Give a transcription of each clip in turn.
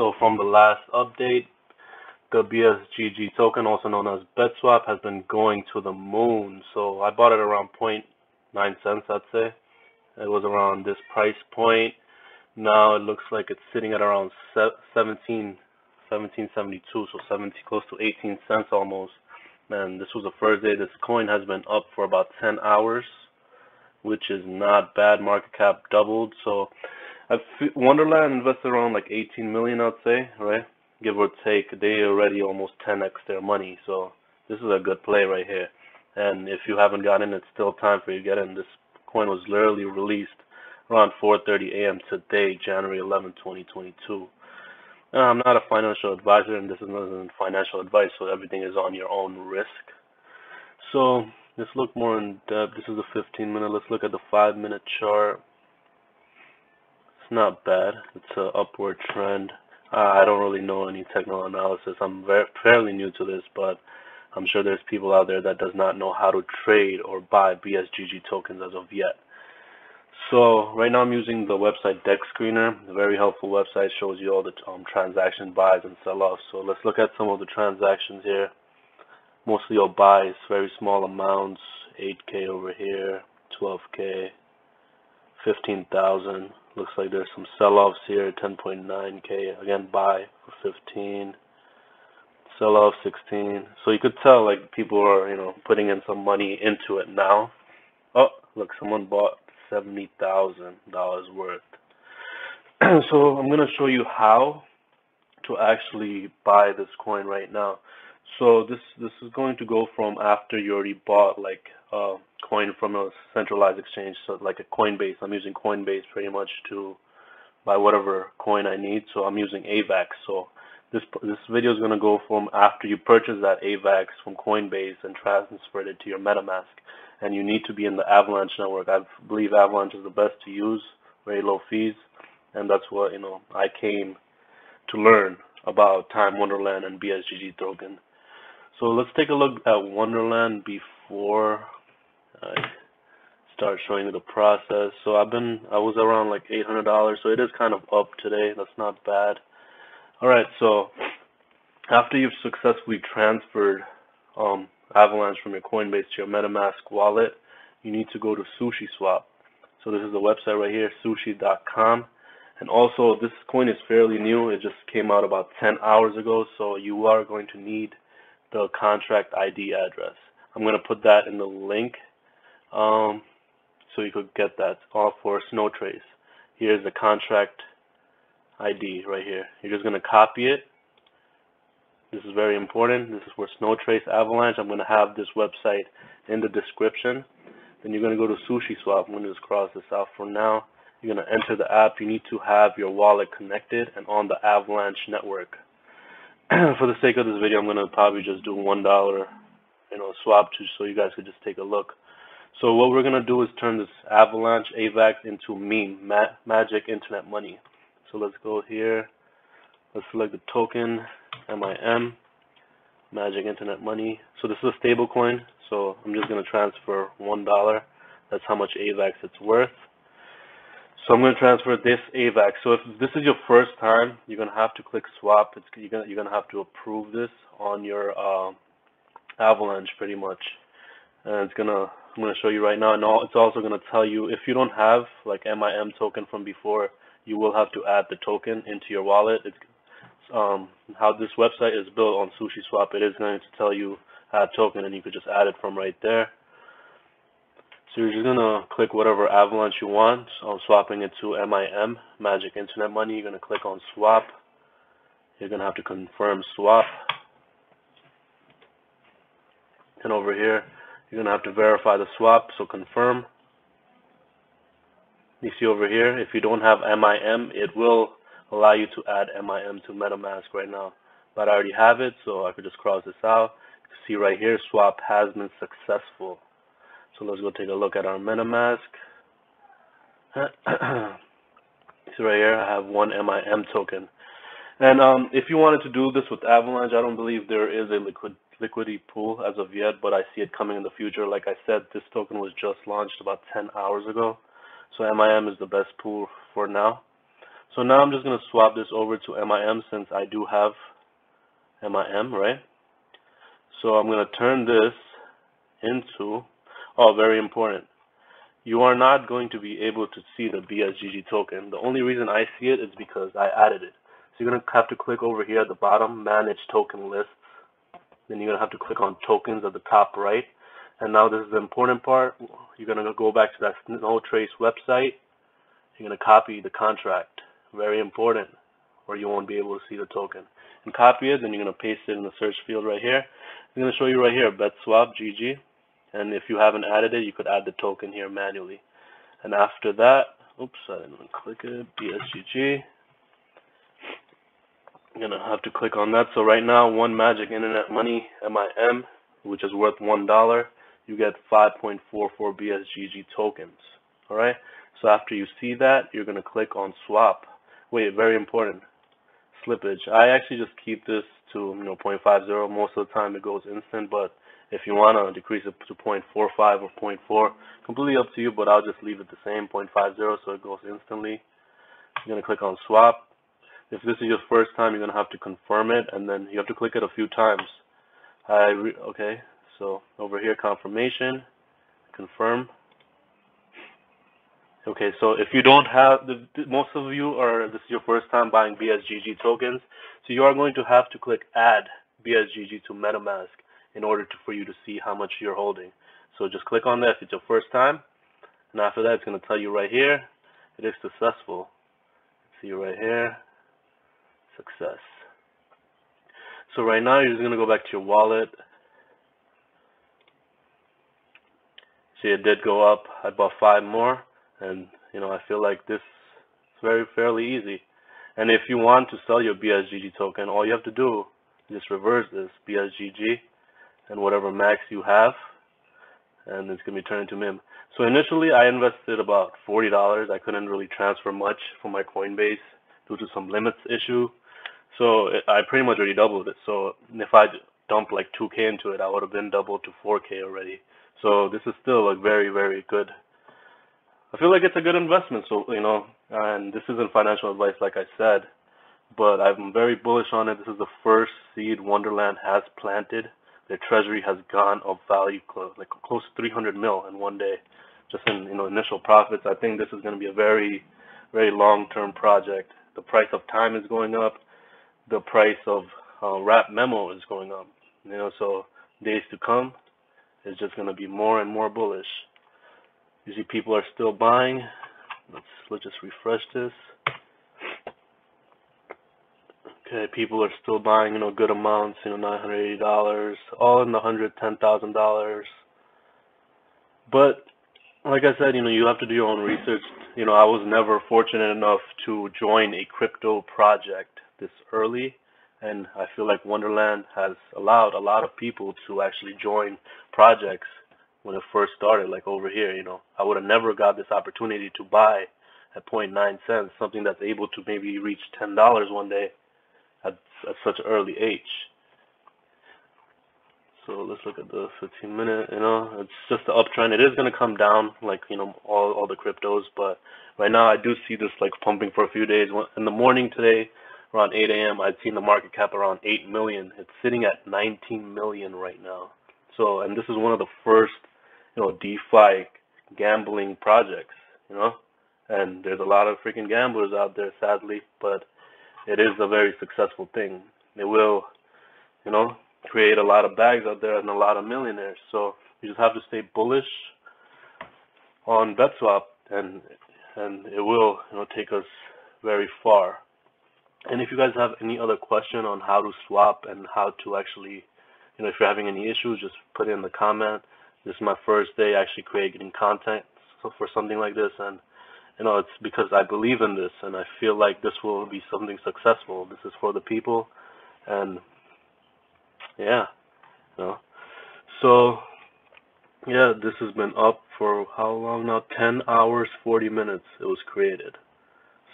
So from the last update, the BSGG token, also known as BetSwap, has been going to the moon. So I bought it around 0.9 cents, I'd say. It was around this price point. Now it looks like it's sitting at around 17.72, so close to 18 cents almost. And this was a first day. This coin has been up for about 10 hours, which is not bad. Market cap doubled. So Wonderland invested around like 18 million, I'd say, right? Give or take. They already almost 10x their money. So this is a good play right here. And if you haven't gotten in, it's still time for you to get in. This coin was literally released around 4:30 a.m. today, January 11, 2022. Now, I'm not a financial advisor, and this isn't financial advice, so everything is on your own risk. So let's look more in depth. This is a 15-minute. Let's look at the 5-minute chart. It's not bad. It's an upward trend. I don't really know any technical analysis. I'm fairly new to this, but I'm sure there's people out there that does not know how to trade or buy BSGG tokens as of yet. So right now I'm using the website Dexscreener. A very helpful website, shows you all the transaction buys and sell-offs. So let's look at some of the transactions here. Mostly all buys, very small amounts, 8K over here, 12K, 15,000. Looks like there's some sell-offs here, 10.9K. Again, buy for 15. Sell-off 16. So you could tell like people are, you know, putting in some money into it now. Oh, look, someone bought $70,000 worth. So I'm gonna show you how to actually buy this coin right now. So this is going to go from after you already bought like a coin from a centralized exchange, so like a Coinbase. I'm using Coinbase pretty much to buy whatever coin I need. So I'm using AVAX. So this video is going to go from after you purchase that AVAX from Coinbase and transferred it to your MetaMask. And you need to be in the Avalanche network. I believe Avalanche is the best to use, very low fees. And that's what, you know, I came to learn about Time Wonderland and BSGG token. So let's take a look at Wonderland before I start showing you the process. So I was around like $800, so it is kind of up today. That's not bad. All right, so after you've successfully transferred Avalanche from your Coinbase to your MetaMask wallet, you need to go to SushiSwap. So this is the website right here, sushi.com. And also, this coin is fairly new. It just came out about 10 hours ago, so you are going to need the contract ID address. I'm going to put that in the link so you could get that all for Snowtrace. Here's the contract ID right here. You're just going to copy it. This is very important. This is for Snowtrace Avalanche. I'm going to have this website in the description. Then you're going to go to SushiSwap. I'm going to just cross this out for now. You're going to enter the app. You need to have your wallet connected and on the Avalanche network. For the sake of this video, I'm going to probably just do $1, you know, swap to, so you guys could just take a look. So what we're going to do is turn this Avalanche AVAX into MIM, Magic Internet Money. So let's go here, let's select the token, MIM, Magic Internet Money. So this is a stable coin, so I'm just going to transfer $1. That's how much AVAX it's worth. So I'm going to transfer this AVAX. So if this is your first time, you're going to have to click swap. You're going to have to approve this on your Avalanche pretty much. And it's going to, I'm going to show you right now. And it's also going to tell you if you don't have like MIM token from before, you will have to add the token into your wallet. It's, how this website is built on SushiSwap, it is going to tell you add token, and you could just add it from right there. So you're just going to click whatever Avalanche you want. So I'm swapping it to MIM, Magic Internet Money. You're going to click on swap. You're going to have to confirm swap. And over here, you're going to have to verify the swap, so confirm. You see over here, if you don't have MIM, it will allow you to add MIM to MetaMask right now. But I already have it, so I could just cross this out. You see right here, swap has been successful. So let's go take a look at our MetaMask. So right here, I have one MIM token. And if you wanted to do this with Avalanche, I don't believe there is a liquidity pool as of yet, but I see it coming in the future. Like I said, this token was just launched about 10 hours ago. So MIM is the best pool for now. So now I'm just going to swap this over to MIM since I do have MIM, right? So I'm going to turn this into, oh, very important. You are not going to be able to see the BSGG token. The only reason I see it is because I added it. So you're going to have to click over here at the bottom, Manage Token List. Then you're going to have to click on Tokens at the top right. And now this is the important part. You're going to go back to that Snowtrace website. You're going to copy the contract. Very important, or you won't be able to see the token. And copy it, then you're going to paste it in the search field right here. It's going to show you right here, BetSwap.GG. And if you haven't added it, you could add the token here manually. And after that, oops, I didn't even click it, BSGG. I'm going to have to click on that. So right now, One Magic Internet Money, MIM, which is worth $1, you get 5.44 BSGG tokens. All right? So after you see that, you're going to click on swap. Wait, very important, slippage. I actually just keep this to 0.50. Most of the time it goes instant, but if you want to decrease it to 0.45 or 0.4, completely up to you, but I'll just leave it the same, 0.50, so it goes instantly. You're going to click on swap. If this is your first time, you're going to have to confirm it, and then you have to click it a few times. Okay, so over here, confirmation, confirm. Okay, so if you don't have, most of you are, this is your first time buying BSGG tokens, so you are going to have to click add BSGG to MetaMask in order to, for you to see how much you're holding. So just click on that if it's your first time, and after that, it's going to tell you right here, it is successful. See right here, success. So right now, you're just going to go back to your wallet. See, it did go up. I bought 5 more. And, I feel like this is very fairly easy. And if you want to sell your BSGG token, all you have to do is just reverse this BSGG and whatever max you have, and it's going to be turned into MIM. So initially, I invested about $40. I couldn't really transfer much from my Coinbase due to some limits issue. So I pretty much already doubled it. So if I dumped like 2K into it, I would have been doubled to 4K already. So this is still a very, very good. I feel like it's a good investment, so, and this isn't financial advice, like I said, but I'm very bullish on it. This is the first seed Wonderland has planted. Their treasury has gone of value, close to 300 mil in one day, just in, initial profits. I think this is going to be a very, very long-term project. The price of time is going up. The price of Wrap Memo is going up, so days to come, it's just going to be more and more bullish. You see people are still buying. Let's just refresh this. Okay, people are still buying, good amounts, $980, all in the $110,000. But like I said, you have to do your own research. I was never fortunate enough to join a crypto project this early, and I feel like Wonderland has allowed a lot of people to actually join projects when it first started, like over here, I would have never got this opportunity to buy at 0.9 cents, something that's able to maybe reach $10 one day at such an early age. So let's look at the 15-minute, it's just the uptrend. It is going to come down, like, all the cryptos, but right now I do see this, like, pumping for a few days. In the morning today, around 8 a.m., I'd seen the market cap around 8 million. It's sitting at 19 million right now. So, and this is one of the first, DeFi gambling projects, and there's a lot of freaking gamblers out there, sadly, but it is a very successful thing. It will, create a lot of bags out there and a lot of millionaires. So you just have to stay bullish on BetSwap, and it will, take us very far. And if you guys have any other question on how to swap and how to actually, if you're having any issues, just put it in the comment. This is my first day actually creating content for something like this, and it's because I believe in this and I feel like this will be something successful. This is for the people, and yeah, so yeah, this has been up for how long now? 10 hours 40 minutes it was created.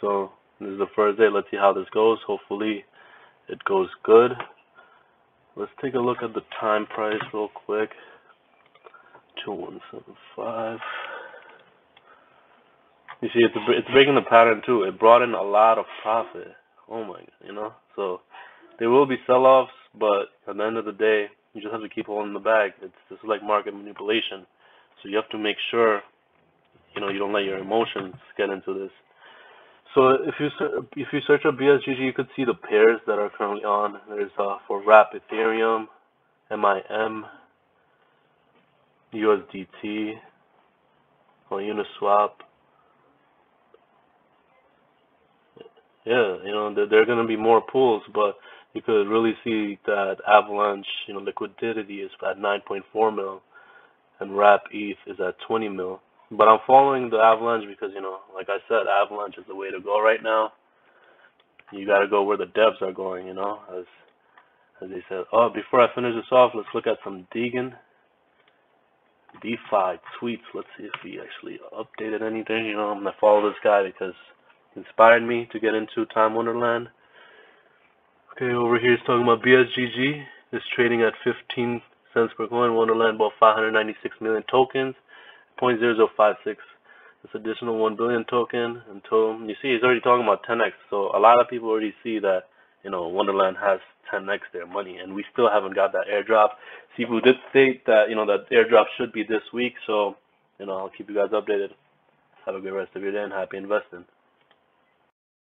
So this is the first day. Let's see how this goes. Hopefully it goes good. Let's take a look at the time price real quick. 2175. You see, it's breaking the pattern too. It brought in a lot of profit. Oh my God, you know? So there will be sell-offs, but at the end of the day, you just have to keep holding the bag. It's just like market manipulation. So you have to make sure, you know, you don't let your emotions get into this. So if you search up BSGG, you could see the pairs that are currently on. There's for Wrap Ethereum, MIM, USDT, or Uniswap. Yeah, you know, there are going to be more pools, but you could really see that Avalanche, you know, liquidity is at 9.4 mil, and Wrap ETH is at 20 mil. But I'm following the Avalanche because, you know, like I said, Avalanche is the way to go right now. You got to go where the devs are going, you know, as they said. Oh, before I finish this off, let's look at some Deegan DeFi tweets. Let's see if he actually updated anything. You know, I'm going to follow this guy because he inspired me to get into Time Wonderland. Okay, over here he's talking about BSGG. It's trading at 15 cents per coin. Wonderland bought 596 million tokens. 0.0056, this additional 1 billion token until, you see, he's already talking about 10x. So a lot of people already see that, you know, Wonderland has 10x their money, and we still haven't got that airdrop. Sifu did state that, you know, that airdrop should be this week. So, you know, I'll keep you guys updated. Have a good rest of your day and happy investing.